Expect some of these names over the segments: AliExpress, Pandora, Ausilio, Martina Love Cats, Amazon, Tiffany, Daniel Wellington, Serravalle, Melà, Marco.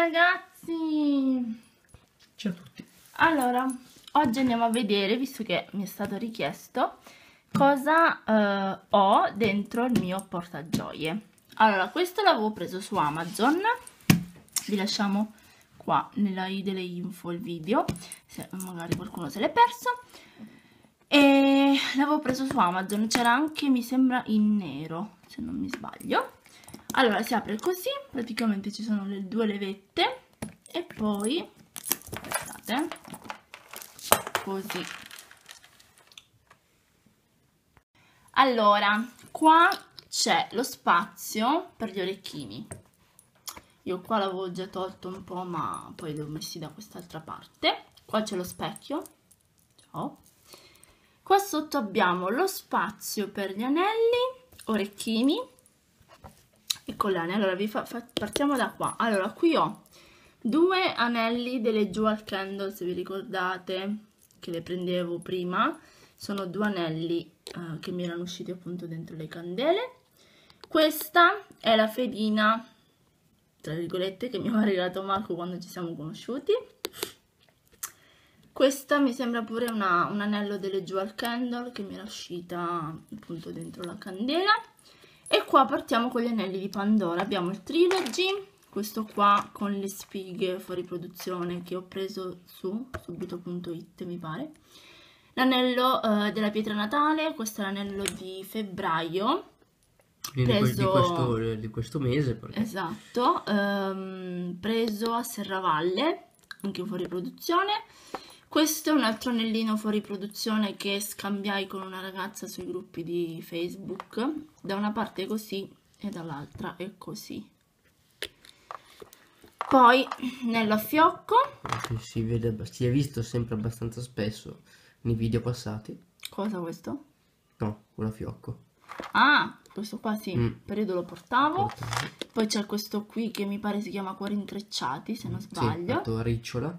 ragazzi, ciao a tutti. Allora, oggi andiamo a vedere, visto che mi è stato richiesto, cosa ho dentro il mio portagioie. Allora, questo l'avevo preso su Amazon, vi lasciamo qua nella i delle info il video, se magari qualcuno se l'è perso. E l'avevo preso su Amazon, c'era anche, mi sembra, in nero, se non mi sbaglio. Allora, si apre così, praticamente ci sono le due levette e poi, guardate, così. Allora, qua c'è lo spazio per gli orecchini. Io qua l'avevo già tolto un po', ma poi li ho messi da quest'altra parte. Qua c'è lo specchio. Ciao. Qua sotto abbiamo lo spazio per gli anelli, orecchini e collane. Allora, partiamo da qua. Allora, qui ho due anelli delle Jewel Candle, se vi ricordate, che le prendevo prima. Sono due anelli che mi erano usciti appunto dentro le candele. Questa è la fedina, tra virgolette, che mi aveva regalato Marco quando ci siamo conosciuti. Questa mi sembra pure un anello delle Jewel Candle che mi era uscita appunto dentro la candela. E qua partiamo con gli anelli di Pandora. Abbiamo il Trilogy, questo qua con le spighe fuori produzione che ho preso su subito.it, mi pare. L'anello della pietra natale, questo è l'anello di febbraio. Di questo mese, perché... esatto, preso a Serravalle, anche fuori produzione. Questo è un altro anellino fuori produzione che scambiai con una ragazza sui gruppi di Facebook, da una parte così e dall'altra è così. Poi anello a fiocco, si vede, si è visto sempre abbastanza spesso nei video passati. Cosa, questo? No, quello a fiocco. Ah, questo qua sì, periodo lo portavo. Poi c'è questo qui che mi pare si chiama cuori intrecciati, se non sbaglio. Sì, ricciola.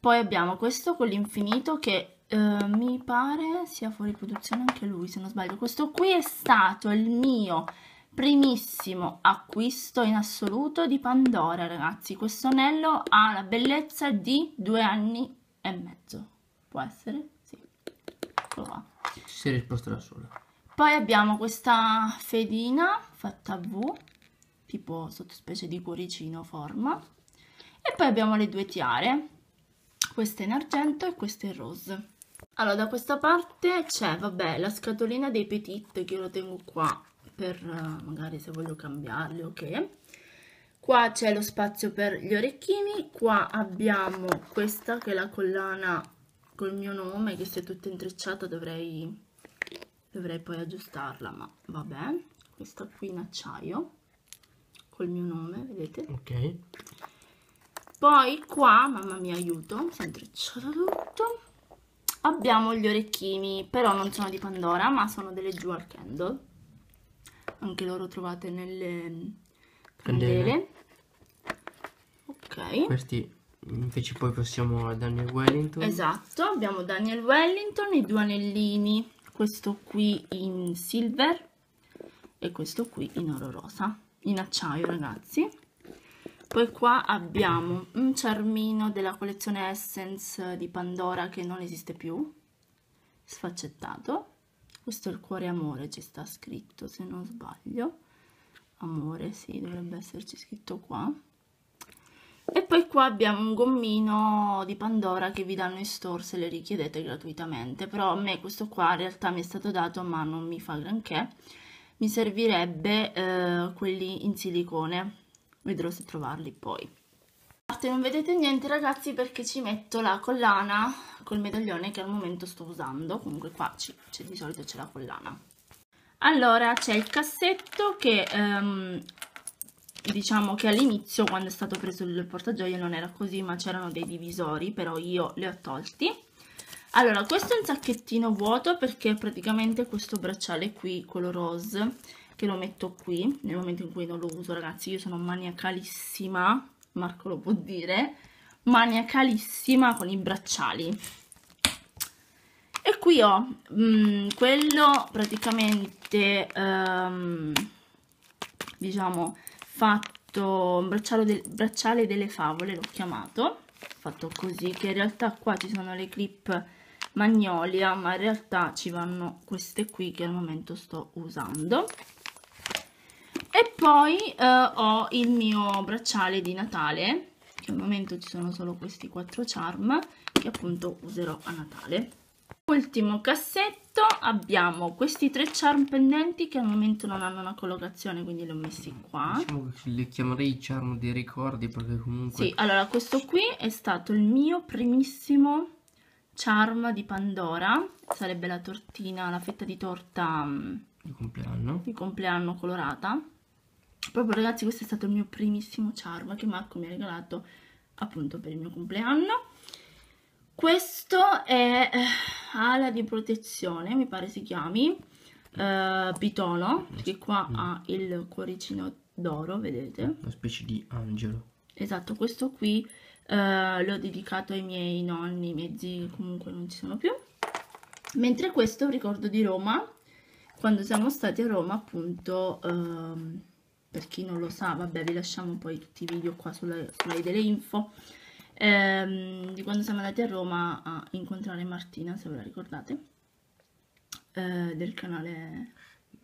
Poi abbiamo questo con l'infinito che mi pare sia fuori produzione anche lui, se non sbaglio. Questo qui è stato il mio primissimo acquisto in assoluto di Pandora, ragazzi. Questo anello ha la bellezza di 2 anni e mezzo. Può essere? Sì. Eccolo qua. Si è risposta da sola. Poi abbiamo questa fedina fatta a V, tipo sottospecie di cuoricino forma. E poi abbiamo le due tiare, questa in argento e questa in rose. Allora, da questa parte c'è, vabbè, la scatolina dei Petit, che io lo tengo qua per magari se voglio cambiarle, ok. Qua c'è lo spazio per gli orecchini. Qua abbiamo questa che è la collana col mio nome, che se è tutta intrecciata dovrei poi aggiustarla, ma vabbè. Questa qui in acciaio col mio nome, vedete? Ok. Poi qua, mamma mia, aiuto, si è intrecciato tutto. Abbiamo gli orecchini, però non sono di Pandora, ma sono delle Jewel Candle. Anche loro trovate nelle candele. Ok. Questi invece poi passiamo a Daniel Wellington. Esatto, abbiamo Daniel Wellington, i due anellini. Questo qui in silver e questo qui in oro rosa, in acciaio, ragazzi. Poi qua abbiamo un charmino della collezione Essence di Pandora che non esiste più, sfaccettato. Questo è il cuore amore, ci sta scritto, se non sbaglio. Amore, sì, dovrebbe esserci scritto qua. E poi qua abbiamo un gommino di Pandora che vi danno in store se le richiedete gratuitamente. Però a me questo qua in realtà mi è stato dato, ma non mi fa granché. Mi servirebbe quelli in silicone, vedrò se trovarli poi. Non vedete niente, ragazzi, perché ci metto la collana col medaglione che al momento sto usando. Comunque qua di solito c'è la collana. Allora, c'è il cassetto che diciamo che all'inizio, quando è stato preso il portagioie, non era così, ma c'erano dei divisori, però io li ho tolti. Allora, questo è un sacchettino vuoto perché praticamente questo bracciale qui, quello rose, che lo metto qui nel momento in cui non lo uso, ragazzi. Io sono maniacalissima, Marco lo può dire, maniacalissima con i bracciali. E qui ho quello praticamente, diciamo, fatto questo bracciale delle favole, l'ho chiamato, ho fatto così, che in realtà qua ci sono le clip Magnolia, ma in realtà ci vanno queste qui che al momento sto usando. E poi ho il mio bracciale di Natale, che al momento ci sono solo questi 4 charm che appunto userò a Natale. Ultimo cassetto, abbiamo questi 3 charm pendenti che al momento non hanno una collocazione, quindi li ho messi qua. Diciamo che li chiamerei charm dei ricordi, perché comunque... Sì, allora questo qui è stato il mio primissimo charm di Pandora, sarebbe la tortina, la fetta di torta di compleanno colorata. Proprio ragazzi, questo è stato il mio primissimo charm che Marco mi ha regalato appunto per il mio compleanno. Questo è ala di protezione, mi pare si chiami, pitono, che qua ha il cuoricino d'oro, vedete? Una specie di angelo. Esatto, questo qui l'ho dedicato ai miei nonni, i miei zii comunque non ci sono più. Mentre questo è un ricordo di Roma, quando siamo stati a Roma appunto... per chi non lo sa, vabbè, vi lasciamo poi tutti i video qua sulla delle info, di quando siamo andati a Roma a incontrare Martina, se ve la ricordate, del canale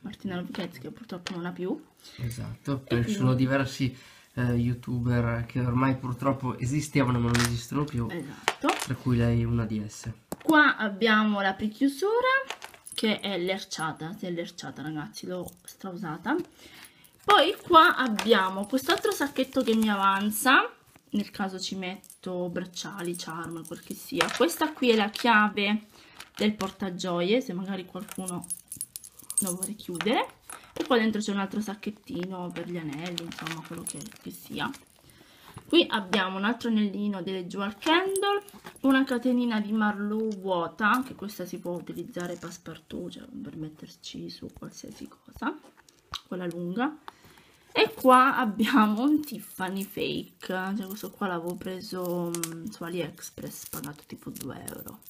Martina Love Cats, che purtroppo non ha più. Esatto, ci sono diversi youtuber che ormai purtroppo esistevano ma non esistono più, esatto. Tra cui lei è una di esse. Qua abbiamo la prechiusura, che è lerciata, si è lerciata ragazzi, l'ho strausata. Poi qua abbiamo quest'altro sacchetto che mi avanza, nel caso ci metto bracciali, charm, quel che sia. Questa qui è la chiave del portagioie, se magari qualcuno lo vuole chiudere. E poi dentro c'è un altro sacchettino per gli anelli, insomma quello che sia. Qui abbiamo un altro anellino delle jewel candle, una catenina di Marlowe vuota, che questa si può utilizzare passepartout, cioè per metterci su qualsiasi cosa, quella lunga. E qua abbiamo un Tiffany fake, cioè questo qua l'avevo preso su AliExpress, pagato tipo 2 euro,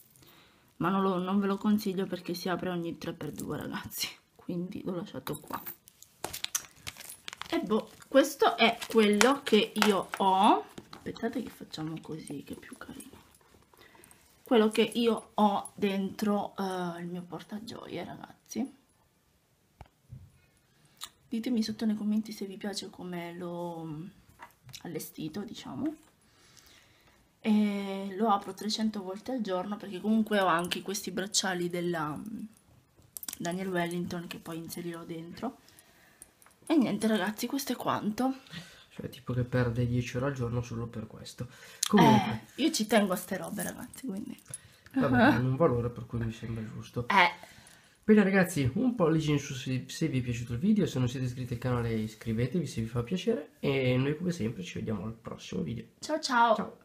ma non ve lo consiglio perché si apre ogni 3x2 ragazzi, quindi l'ho lasciato qua. E boh, questo è quello che io ho, aspettate che facciamo così che è più carino, quello che io ho dentro il mio portagioie ragazzi. Ditemi sotto nei commenti se vi piace come l'ho allestito, diciamo. E lo apro 300 volte al giorno perché comunque ho anche questi bracciali della Daniel Wellington che poi inserirò dentro. E niente ragazzi, questo è quanto. Cioè tipo che perde 10 ore al giorno solo per questo. Comunque... io ci tengo a ste robe ragazzi, quindi... Vabbè, è un valore per cui mi sembra giusto. Bene ragazzi, un pollice in su se vi è piaciuto il video, se non siete iscritti al canale iscrivetevi se vi fa piacere e noi come sempre ci vediamo al prossimo video. Ciao ciao! Ciao.